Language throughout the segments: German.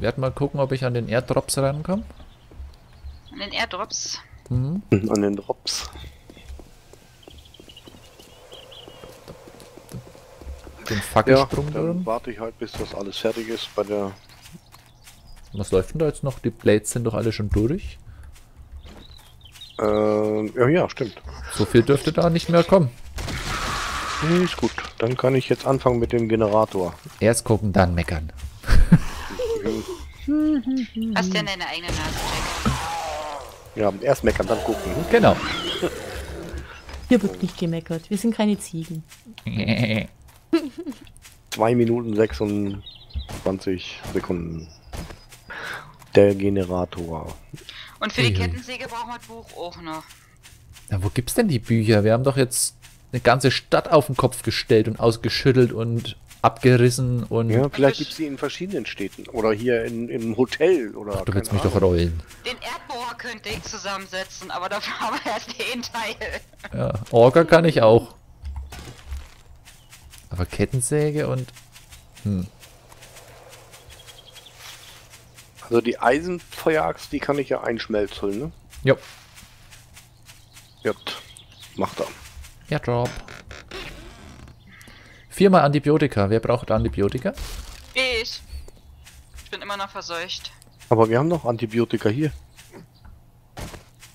Werde mal gucken, ob ich an den Airdrops rankomme. An den Airdrops? Mhm. An den Drops. Den Fackelsprung ja, dann warte ich halt, bis das alles fertig ist bei der... Was läuft denn da jetzt noch? Die Blades sind doch alle schon durch. Ja, stimmt. So viel dürfte da nicht mehr kommen. Nee, ist gut. Dann kann ich jetzt anfangen mit dem Generator. Erst gucken, dann meckern. Hast du denn deine eigene Nase, Jack? Ja, erst meckern, dann gucken. Genau. Hier wird nicht gemeckert. Wir sind keine Ziegen. 2 Minuten 26 Sekunden. Der Generator. Und für die Kettensäge brauchen wir ein Buch auch noch. Na, wo gibt's denn die Bücher? Wir haben doch jetzt eine ganze Stadt auf den Kopf gestellt und ausgeschüttelt und abgerissen und... Ja, vielleicht gibt es sie in verschiedenen Städten oder hier im Hotel oder... Ach, du willst mich doch rollen. Den Erdbohrer könnte ich zusammensetzen, aber dafür haben wir erst den Teil. Ja, Orga kann ich auch. Aber Kettensäge und... Hm. Also die Eisenfeueraxt, die kann ich ja einschmelzeln, ne? Jo. Ja, macht er. Airdrop. 4-mal Antibiotika. Wer braucht Antibiotika? Ich. Ich bin immer noch verseucht. Aber wir haben noch Antibiotika hier.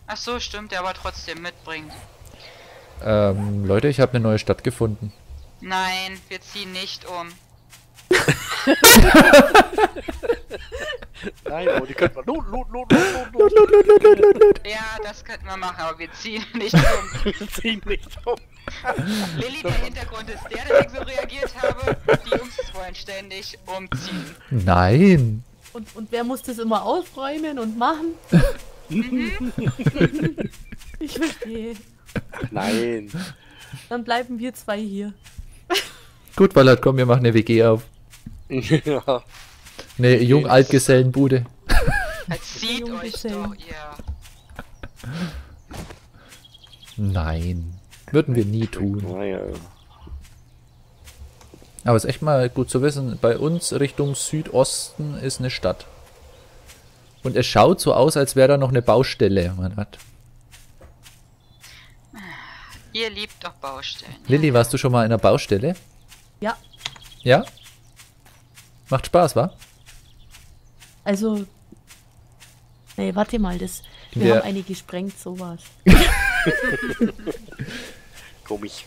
Ach so, stimmt. Der aber trotzdem mitbringen. Leute, ich habe eine neue Stadt gefunden. Nein, wir ziehen nicht um. Nein, aber die könnten wir... Loot. Ja, das könnten wir machen, aber wir ziehen nicht um. Wir ziehen nicht um. Lilly, der Hintergrund ist der, dass ich so reagiert habe. Die Jungs wollen ständig umziehen. Nein. Und wer muss das immer aufräumen und machen? Mhm. Ich verstehe. Ach nein. Dann bleiben wir zwei hier. Gut, Ballard, komm, wir machen eine WG auf. Ja. Ne, Jung-Altgesellenbude. Erzieht euch doch, ihr. Nein. Würden wir nie tun. Aber es ist echt mal gut zu wissen, bei uns Richtung Südosten ist eine Stadt. Und es schaut so aus, als wäre da noch eine Baustelle. Man hat... Ihr liebt doch Baustellen. Lilly, warst du schon mal in einer Baustelle? Ja. Ja? Macht Spaß, wa? Also... Nee, warte mal, das... Wir haben eine gesprengt, sowas. Komisch.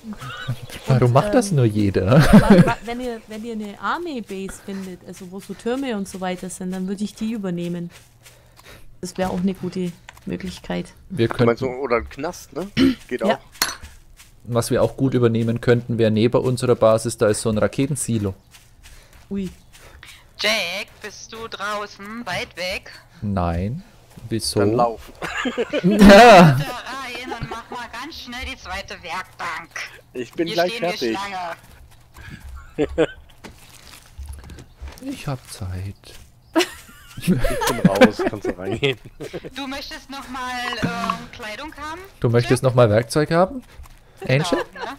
Warum macht das nur jeder? Wenn ihr eine Army-Base findet, also wo so Türme und so weiter sind, dann würde ich die übernehmen. Das wäre auch eine gute Möglichkeit. Wir können so, oder ein Knast, ne? Geht auch. Was wir auch gut übernehmen könnten, wäre neben unserer Basis, da ist so ein Raketensilo. Ui. Jack, bist du draußen? Weit weg? Nein. Wieso? Dann lauf. Ja. Dann mach mal ganz schnell die zweite Werkbank. Ich bin gleich fertig. Ich hab Zeit. Ich bin raus, kannst du reingehen. Du möchtest nochmal Kleidung haben? Du möchtest nochmal Werkzeug haben? Angel? Genau,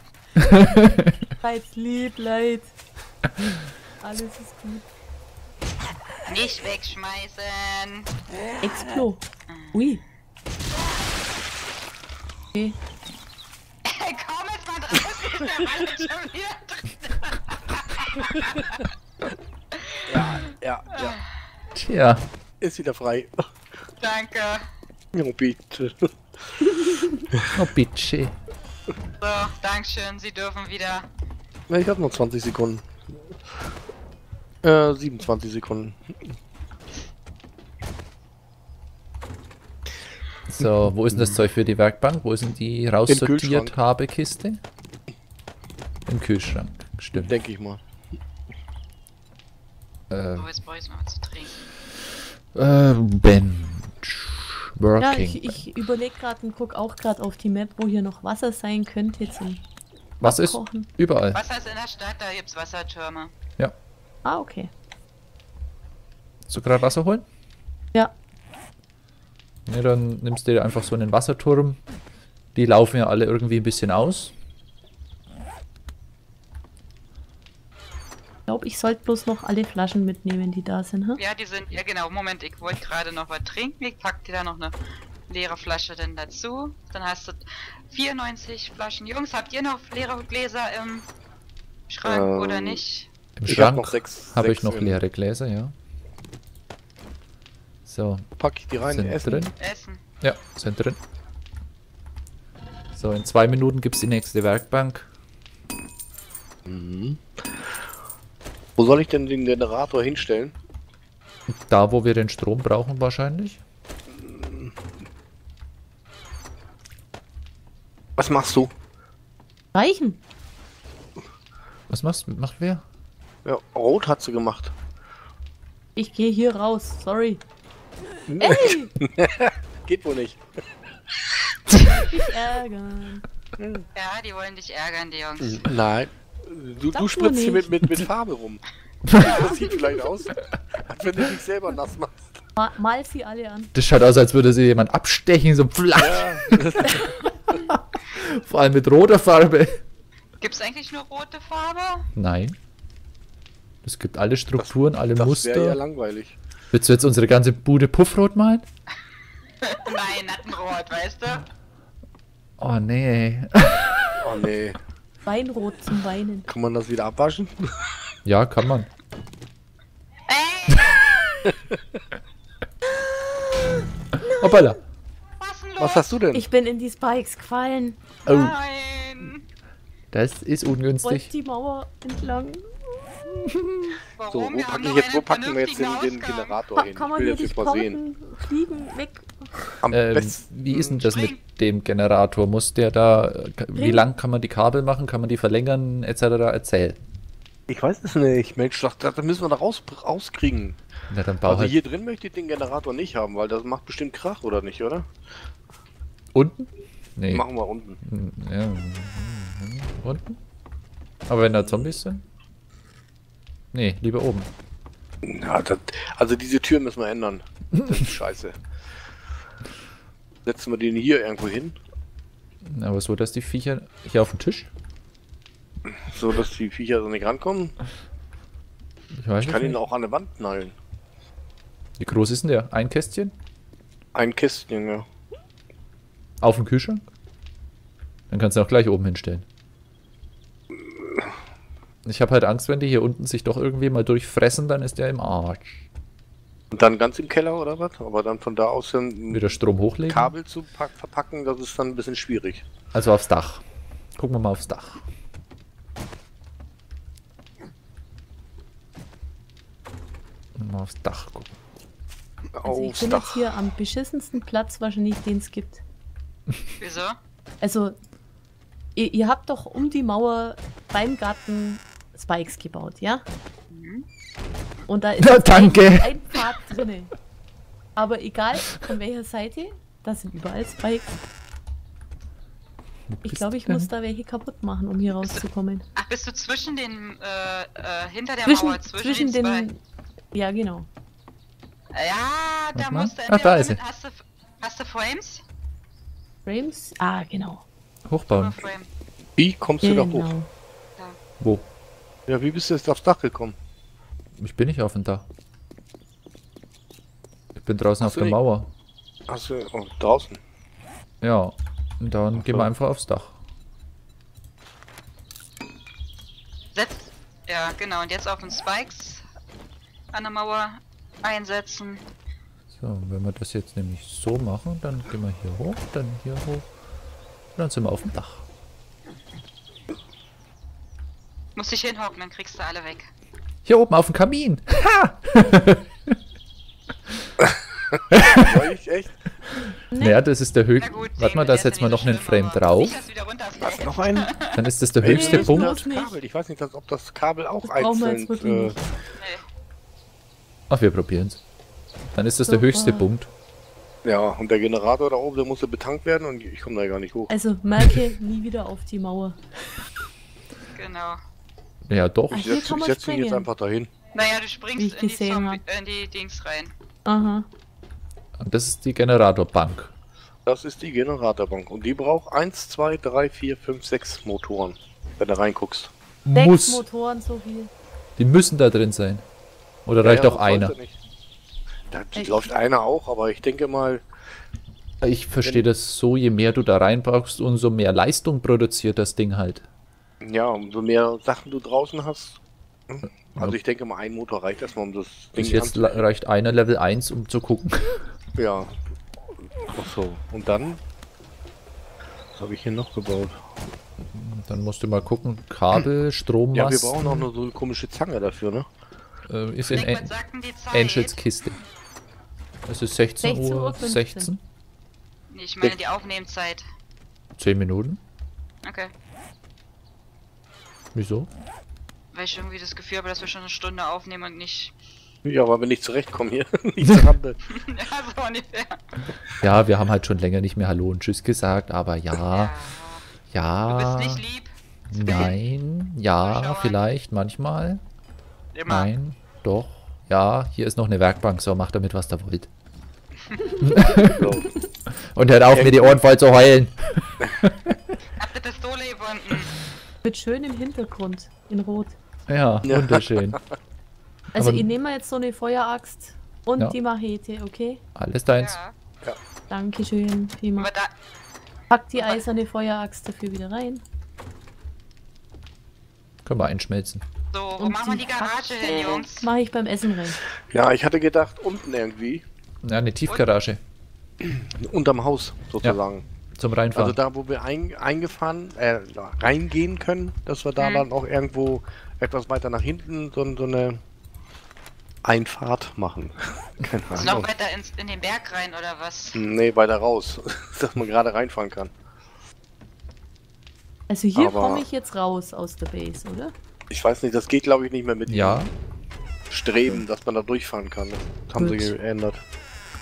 ne? Leid. Alles ist gut. Nicht wegschmeißen. Explo. Ui. Okay. Komm jetzt mal draußen, der Mann ist schon wieder drin. Ja. Tja. Ist wieder frei. Danke. Oh, bitte. Oh, bitte. So, Dankeschön, Sie dürfen wieder. Ich hab noch 20 Sekunden. 27 Sekunden. So, wo ist denn das Zeug für die Werkbank? Wo ist denn die raussortiert habe Kiste? Im Kühlschrank, stimmt. Denke ich mal. Oh, jetzt brauche ich mal was zu trinken. Bench. Working. Ja, ich überlege gerade und gucke auch gerade auf die Map, wo hier noch Wasser sein könnte zum Was ist kochen. Überall. Wasser ist in der Stadt, da gibt's Wassertürme. Ja. Ah, okay. Willst du gerade Wasser holen? Ja. Ne, dann nimmst du dir einfach so einen Wasserturm. Die laufen ja alle irgendwie ein bisschen aus. Ich glaube, ich sollte bloß noch alle Flaschen mitnehmen, die da sind, hä? Ja, die sind, ja genau, Moment, ich wollte gerade noch was trinken, ich pack dir da noch eine leere Flasche denn dazu. Dann hast du 94 Flaschen. Jungs, habt ihr noch leere Gläser im Schrank oder nicht? Im Schrank habe ich noch leere Gläser, ja. So. Pack ich die rein, Essen. Ja, sind drin. So, in 2 Minuten gibt es die nächste Werkbank. Mhm. Wo soll ich denn den Generator hinstellen? Da, wo wir den Strom brauchen wahrscheinlich. Was machst du? Reichen. Was machst du? Macht wer? Ja, rot hat sie gemacht. Ich gehe hier raus, sorry. Ey! Geht wohl nicht. Dich ärgern. Ja, die wollen dich ärgern, die Jungs. Nein. Du spritzt hier mit Farbe rum. Das sieht vielleicht aus, als wenn du dich selber nass machst. Mal sie alle an. Das schaut aus, als würde sie jemand abstechen, so flach. Ja. Vor allem mit roter Farbe. Gibt's eigentlich nur rote Farbe? Nein. Es gibt alle Strukturen, alle Muster. Das wäre ja langweilig. Willst du jetzt unsere ganze Bude puffrot malen? Nein, nattenrot, weißt du? Oh nee. Oh nee. Weinrot zum Weinen. Kann man das wieder abwaschen? Ja, kann man. Hoppala. Was hast du denn? Ich bin in die Spikes gefallen. Oh. Nein. Das ist ungünstig. Ich wollte die Mauer entlang. So, wo packen wir jetzt den Generator hin? Kann man jetzt nicht sehen. Fliegen weg. Am besten wie ist denn das mit dem Generator? Muss der da... Wie lang kann man die Kabel machen? Kann man die verlängern? Etc. Erzähl. Ich weiß es nicht, Mensch. Da müssen wir da rauskriegen. Na, dann bau also halt. Hier drin möchte ich den Generator nicht haben, weil das macht bestimmt Krach, oder nicht, oder? Unten? Nee. Machen wir unten. Ja. Unten? Aber wenn da Zombies sind? Nee, lieber oben. Na, also diese Tür müssen wir ändern. Das ist scheiße. Setzen wir den hier irgendwo hin. Aber so, dass die Viecher hier auf den Tisch? So, dass die Viecher so nicht rankommen? Ich kann ihn auch an der Wand nageln. Wie groß ist denn der? Ein Kästchen? Ein Kästchen, ja. Auf den Kühlschrank? Dann kannst du ihn auch gleich oben hinstellen. Ich habe halt Angst, wenn die hier unten sich doch irgendwie mal durchfressen, dann ist der im Arsch. Und dann ganz im Keller oder was? Aber dann von da aus wieder Strom hochlegen? Kabel zu verpacken, das ist dann ein bisschen schwierig. Also aufs Dach. Gucken wir mal aufs Dach. Mal aufs Dach gucken. Also ich bin jetzt hier am beschissensten Platz wahrscheinlich, den es gibt. Wieso? Also, ihr habt doch um die Mauer beim Garten Spikes gebaut, ja? Mhm. Und da ist ein Pfad drin. Aber egal von welcher Seite, da sind überall Spikes. Ich glaube, ich muss da welche kaputt machen, um hier rauszukommen. Ach, bist du zwischen den, hinter der Mauer, zwischen den zwei? Ja, genau. Ja, da musst du... da ist sie. Hast du Frames? Frames? Ah, genau. Hochbauen. Wie kommst du da hoch? Ja. Wo? Ja, wie bist du jetzt aufs Dach gekommen? Ich bin nicht auf dem Dach. Ich bin draußen auf der Mauer. Achso, draußen? Ja, und dann gehen wir einfach aufs Dach. Ja, genau, und jetzt auf den Spikes an der Mauer einsetzen. So, wenn wir das jetzt nämlich so machen, dann gehen wir hier hoch, dann hier hoch und dann sind wir auf dem Dach. Muss dich hinhocken, dann kriegst du alle weg. Hier oben auf dem Kamin. Ha! Soll ich echt? Naja, das ist der höchste. Warte mal, da setzen wir noch einen Frame drauf. Noch einen? Dann ist das der höchste Punkt. Ich weiß nicht, ob das Kabel auch einzeln... Ach, wir probieren es. Dann ist das der höchste Punkt. Ja, und der Generator da oben, der musste betankt werden und ich komme da gar nicht hoch. Also merke nie wieder auf die Mauer. Genau. Ja, doch. Ich setze ihn jetzt einfach dahin. Naja, du springst in die Dings rein. Aha. Und das ist die Generatorbank. Das ist die Generatorbank. Und die braucht 1, 2, 3, 4, 5, 6 Motoren. Wenn du reinguckst. 6 Motoren, so viel. Die müssen da drin sein. Oder ja, reicht ja, auch einer? Da läuft einer auch, aber ich denke mal... Ich verstehe das so, je mehr du da reinpackst, umso mehr Leistung produziert das Ding halt. Ja, umso mehr Sachen du draußen hast. Also ich denke mal, ein Motor reicht erstmal, um das Ding zu... Jetzt reicht einer Level 1, um zu gucken. Ja. Achso, und dann? Was habe ich hier noch gebaut? Dann musst du mal gucken, Kabel, Strom, ja, wir brauchen auch noch so eine komische Zange dafür, ne? Ist in Angels Kiste. Es ist 16:16 Uhr. Nee, ich meine die Aufnehmzeit. 10 Minuten. Okay. Wieso? Weil ich irgendwie das Gefühl habe, dass wir schon eine Stunde aufnehmen und nicht... Ja, weil wir nicht zurechtkommen hier. Nicht zur Rande. Ja, so ungefähr. Ja, wir haben halt schon länger nicht mehr Hallo und Tschüss gesagt, aber ja... Ja... Du bist nicht lieb. Nein, ja, vielleicht, manchmal. Immer. Nein, doch. Ja, hier ist noch eine Werkbank, so macht damit, was da wollt. So. Und hört auf, mir die Ohren voll zu heulen. Habt ihr Pistole gefunden? Mit schönem Hintergrund, in Rot. Ja, ja. Wunderschön. Also, ich nehme jetzt so eine Feueraxt und ja, die Machete, okay? Alles deins. Ja. Dankeschön, prima. Pack die eiserne Feueraxt dafür wieder rein. Können wir einschmelzen. So, wo machen wir die Garage hin, Jungs? Mache ich beim Essen rein. Ja, ich hatte gedacht, unten irgendwie. Ja, eine Tiefgarage. Unterm Haus, sozusagen. Ja, zum Reinfahren. Also da, wo wir reingehen können, dass wir da dann auch irgendwo etwas weiter nach hinten so eine Einfahrt machen. Keine Ahnung. Ist noch weiter in den Berg rein, oder was? Nee, weiter raus, dass man gerade reinfahren kann. Also hier komme ich jetzt raus aus der Base, oder? Ich weiß nicht, das geht glaube ich nicht mehr mit dem Streben, dass man da durchfahren kann. Das haben sie geändert.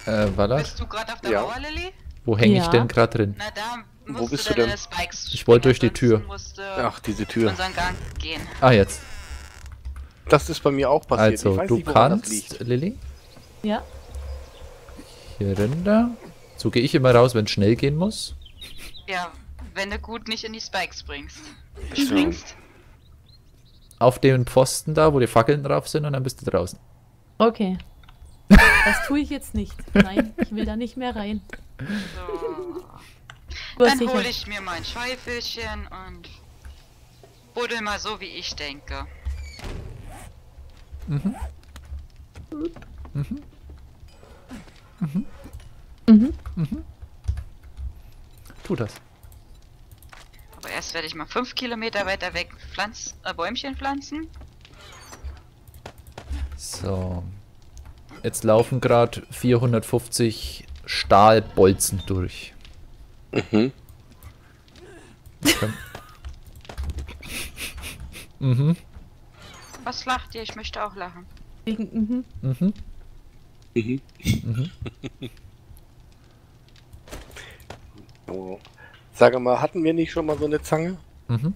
Bist du gerade auf der Mauer, Lilly? Wo hänge ich denn gerade drin? Na, da wo bist du denn? Ich wollte durch die Tür. Ach, diese Tür. Gang gehen. Ah, jetzt. Das ist bei mir auch passiert. Also, ich weiß nicht, woran das liegt. Lilly? Ja. Hier runter. So gehe ich immer raus, wenn es schnell gehen muss. Ja, wenn du gut nicht in die Spikes springst. Auf den Pfosten da, wo die Fackeln drauf sind, und dann bist du draußen. Okay. Das tue ich jetzt nicht. Nein, ich will da nicht mehr rein. So. Dann hole ich mir mein Schäufelchen und buddel mal so, wie ich denke. Mhm. Mhm. Mhm. Mhm. Mhm. Tu das. Aber erst werde ich mal 5 Kilometer weiter weg Bäumchen pflanzen. So. Jetzt laufen gerade 450 Stahlbolzen durch. Mhm. Okay. Mhm. Was lacht ihr? Ich möchte auch lachen. Mhm. Mhm. Mhm. Mhm. Oh. Sag mal, hatten wir nicht schon mal so eine Zange? Mhm.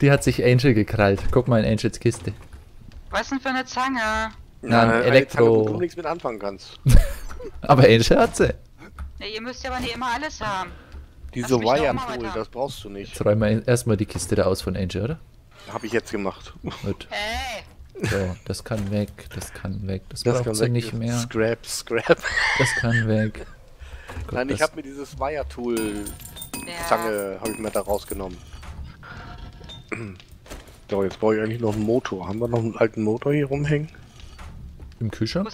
Die hat sich Angel gekrallt. Guck mal in Angels Kiste. Was denn für eine Zange? Na, ein Elektro. Eine Zange, wo du nichts mit anfangen kannst. Aber Angel hat sie. Ja, ihr müsst ja aber nicht immer alles haben. Diese Wire-Ampul, das brauchst du nicht. Jetzt räumen wir erstmal die Kiste da aus von Angel, oder? Hab ich jetzt gemacht. Gut. Hey. So, das kann weg, das kann weg. Das braucht sie nicht mehr. Scrap. Das kann weg. Gut, nein, ich habe mir dieses Wire-Tool-Zange habe ich mir da rausgenommen. So, jetzt brauche ich eigentlich noch einen Motor. Haben wir noch einen alten Motor hier rumhängen? Im Kühlschrank?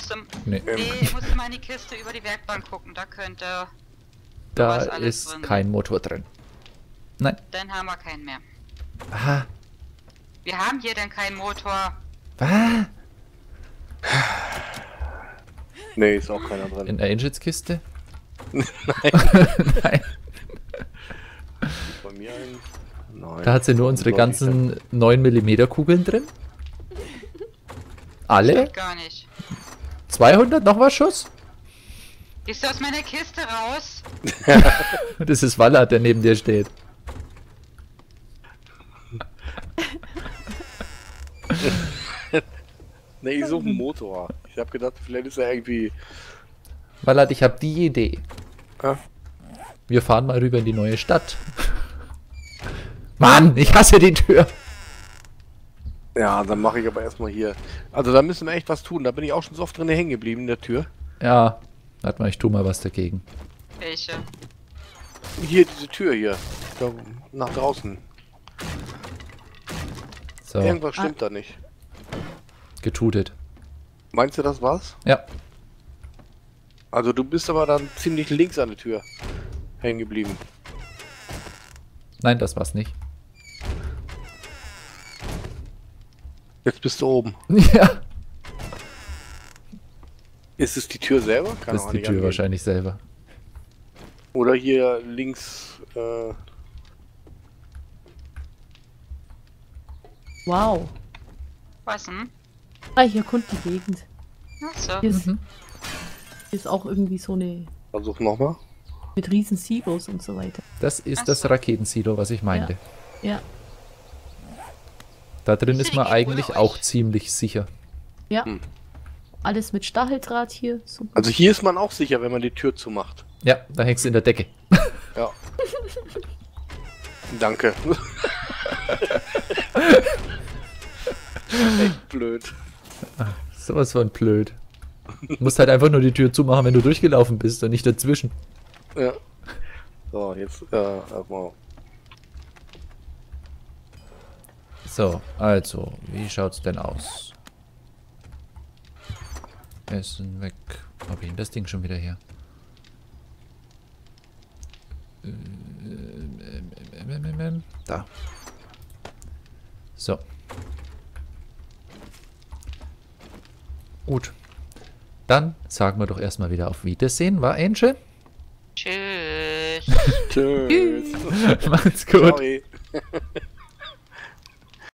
Nee, ich musste mal in die Kiste über die Werkbank gucken. Da könnte... Da ist drin. Kein Motor drin. Nein. Dann haben wir keinen mehr. Aha. Wir haben hier dann keinen Motor. Ah. Nee, ist auch keiner drin. In der Angels Kiste? Nein. Nein. Bei mir ein... Nein, da hat sie nur unsere ganzen 9mm Kugeln drin. Alle? Ich gar nicht. 200 noch was Schuss? Gehst du aus meiner Kiste raus? Das ist Wallard, der neben dir steht. Ne, ich suche einen Motor. Ich habe gedacht, vielleicht ist er irgendwie... Wallard, ich habe die Idee. Ja. Wir fahren mal rüber in die neue Stadt. Mann, ich hasse die Tür. Ja, dann mache ich aber erstmal hier. Also da müssen wir echt was tun. Da bin ich auch schon so oft drin hängen geblieben in der Tür. Ja, warte mal, ich tue mal was dagegen. Welche? Hier, diese Tür hier. Da, nach draußen. So. Irgendwas stimmt da nicht. Getutet. Meinst du, das war's? Ja. Also du bist aber dann ziemlich links an der Tür hängen geblieben. Nein, das war's nicht. Jetzt bist du oben. Ja. Ist es die Tür selber? Kann ist die Tür angehen. Wahrscheinlich selber. Oder hier links. Wow. Was denn? Ah, hier kommt die Gegend. Ach so. Hier ist, hier ist auch irgendwie so eine. Versuch nochmal. Mit riesen Silos und so weiter. Das ist das Raketensilo, was ich meinte. Ja. Da drin ist man eigentlich auch ziemlich sicher. Ja. Alles mit Stacheldraht hier. Super. Also hier ist man auch sicher, wenn man die Tür zumacht. Ja, da hängst du in der Decke. Ja. Danke. Echt blöd. Ach, sowas von blöd. Du musst halt einfach nur die Tür zumachen, wenn du durchgelaufen bist und nicht dazwischen. Ja. So, jetzt erstmal. So, also, wie schaut's denn aus? Essen weg. Wo hab ich denn das Ding schon wieder her? Da. So. Gut. Dann sagen wir doch erstmal wieder auf Wiedersehen, war Angel? Tschüss. Tschüss. Macht's gut.